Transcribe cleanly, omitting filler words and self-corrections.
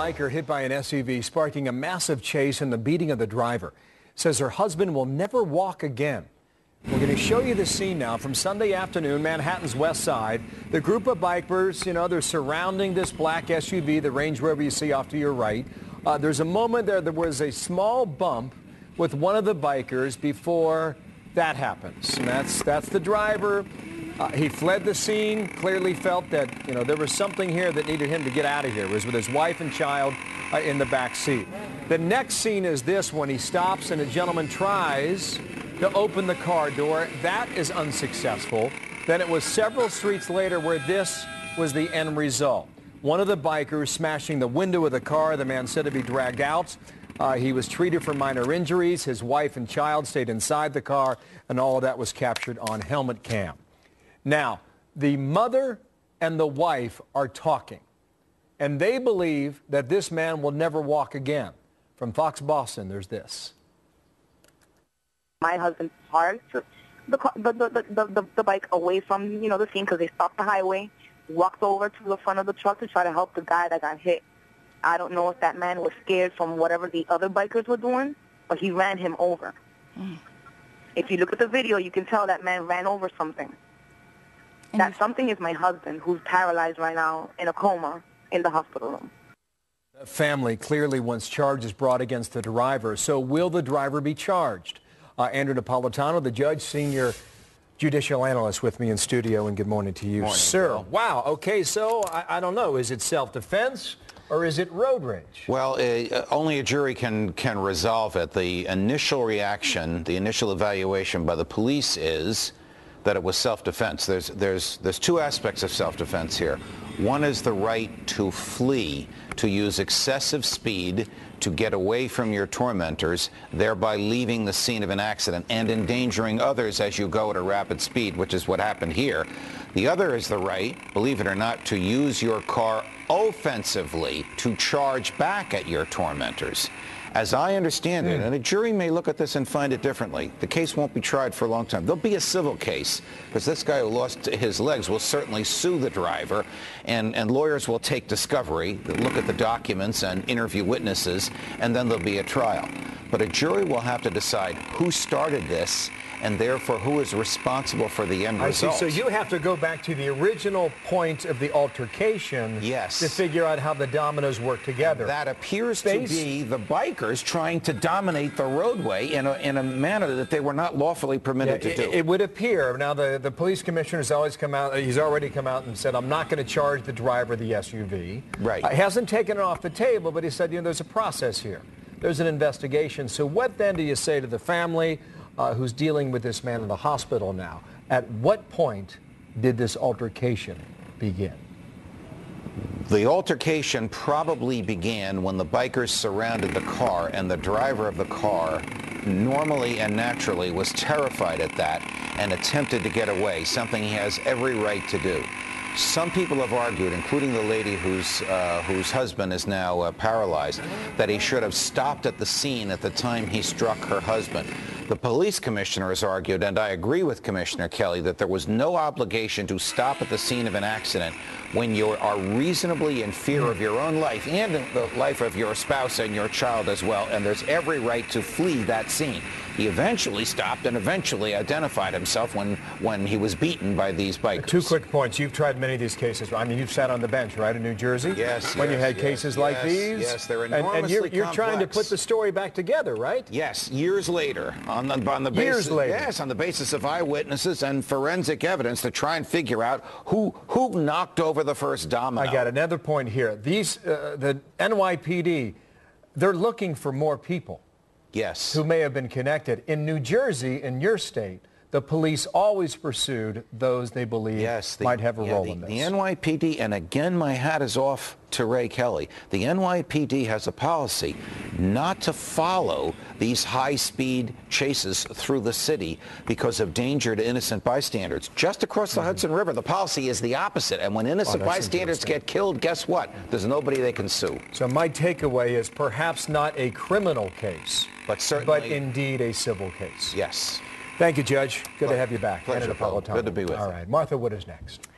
Biker hit by an SUV, sparking a massive chase and the beating of the driver. Says her husband will never walk again. We're going to show you the scene now from Sunday afternoon, Manhattan's West Side. The group of bikers, they're surrounding this black SUV, the Range Rover you see off to your right. There's a moment there was a small bump with one of the bikers before that happens. And that's the driver. He fled the scene, clearly felt that, there was something here that needed him to get out of here. It was with his wife and child in the back seat. The next scene is this one. He stops and a gentleman tries to open the car door. That is unsuccessful. Then it was several streets later where this was the end result. One of the bikers smashing the window of the car. The man said to be dragged out. He was treated for minor injuries. His wife and child stayed inside the car, and all of that was captured on helmet cam. Now, the mother and the wife are talking, and they believe that this man will never walk again. From Fox Boston, there's this. My husband parked the bike away from, the scene because they stopped the highway, walked over to the front of the truck to try to help the guy that got hit. I don't know if that man was scared from whatever the other bikers were doing, but he ran him over. If you look at the video, you can tell that man ran over something. That something is my husband, who's paralyzed right now in a coma in the hospital room. The family clearly wants charges brought against the driver. So will the driver be charged? Andrew Napolitano, the judge, senior judicial analyst, with me in studio. And good morning to you, morning, sir. Bill. Wow. Okay, so I don't know. Is it self-defense? Or is it road rage? Well, only a jury can resolve it. The initial reaction, the initial evaluation by the police is that it was self-defense. There's two aspects of self-defense here. One is the right to flee, to use excessive speed to get away from your tormentors, thereby leaving the scene of an accident and endangering others as you go at a rapid speed, which is what happened here. The other is the right, believe it or not, to use your car offensively to charge back at your tormentors. As I understand it, and a jury may look at this and find it differently, the case won't be tried for a long time. There'll be a civil case, because this guy who lost his legs will certainly sue the driver, and lawyers will take discovery, look at the documents and interview witnesses, and then there'll be a trial. But a jury will have to decide who started this, and therefore who is responsible for the end result. So you have to go back to the original point of the altercation, yes, to figure out how the dominoes work together. That appears to be the bikers trying to dominate the roadway in a manner that they were not lawfully permitted to do. It would appear. Now, the police commissioner has always come out. He's already come out and said, I'm not going to charge the driver of the SUV. Right. He hasn't taken it off the table, but he said, there's a process here. There's an investigation. So what then do you say to the family who's dealing with this man in the hospital now? At what point did this altercation begin? The altercation probably began when the bikers surrounded the car, and the driver of the car normally and naturally was terrified at that and attempted to get away, something he has every right to do. Some people have argued, including the lady whose husband is now paralyzed, that he should have stopped at the scene at the time he struck her husband. The police commissioner has argued, and I agree with Commissioner Kelly, that there was no obligation to stop at the scene of an accident when you are reasonably in fear of your own life and the life of your spouse and your child as well, and there's every right to flee that scene. He eventually stopped and eventually identified himself when he was beaten by these bikers. Two quick points. You've tried many of these cases. I mean, you've sat on the bench, right, in New Jersey? Yes. When you had cases like these? Yes, they're enormously And you're trying to put the story back together, right? Yes, years later. On the basis, yes, on the basis of eyewitnesses and forensic evidence to try and figure out who knocked over the first domino. I got another point here. These, the NYPD, they're looking for more people. Yes. Who may have been connected. In New Jersey, in your state, the police always pursued those they believe might have a role in this. The NYPD, and again, my hat is off to Ray Kelly, the NYPD has a policy not to follow these high-speed chases through the city because of danger to innocent bystanders. Just across the Hudson River, the policy is the opposite. And when innocent bystanders get killed, guess what? There's nobody they can sue. So my takeaway is perhaps not a criminal case, but certainly, but indeed a civil case. Yes. Thank you, Judge. Good to have you back. Pleasure, Paul. Good to be with you. All right. Martha Wood is next.